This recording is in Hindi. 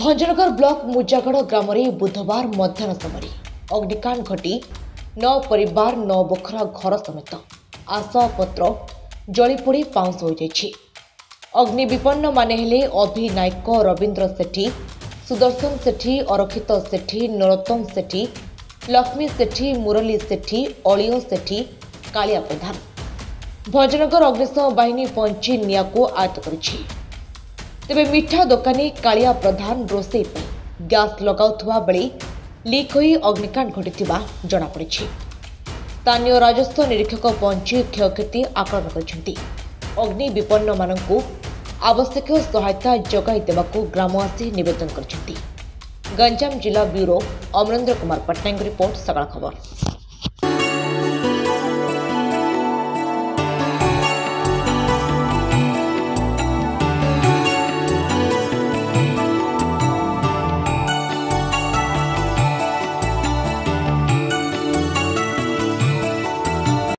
भंजनगर ब्लॉक मुजागढ़ ग्राम में बुधवार मध्याह्न समय अग्निकांड घटी 9 परिवार 9 बखरा घर समेत आसपत्र जलीपोड़ी पाउंस हो जाइए। अग्नि विपन्न माने हेले अभिनायक रवींद्र सेठी, सुदर्शन सेठी, अरक्षित सेठी, नरोतम सेठी, लक्ष्मी सेठी, मुरली सेठी, अलीय सेठी, कालिया प्रधान। भंजनगर अग्निशम बाहिनी पहुंची निया को आयत्त करिछि। तेबे मिठा दुकानी कालिया प्रधान रोषे गैस लगाउथुवा बेले लीक होई अग्निकांड घटिथिबा जणा पड़िछि। स्थानीय राजस्व निरीक्षक पहुंची क्षयक्षति आकलन करिछन्ति। अग्नि विपन्न मानकु आवश्यक सहायता जगाई देबाकु ग्रामवासी निवेदन करिछन्ति। गंजाम जिला ब्यूरो अमरेन्द्र कुमार पट्टायक रिपोर्ट सकाल खबर।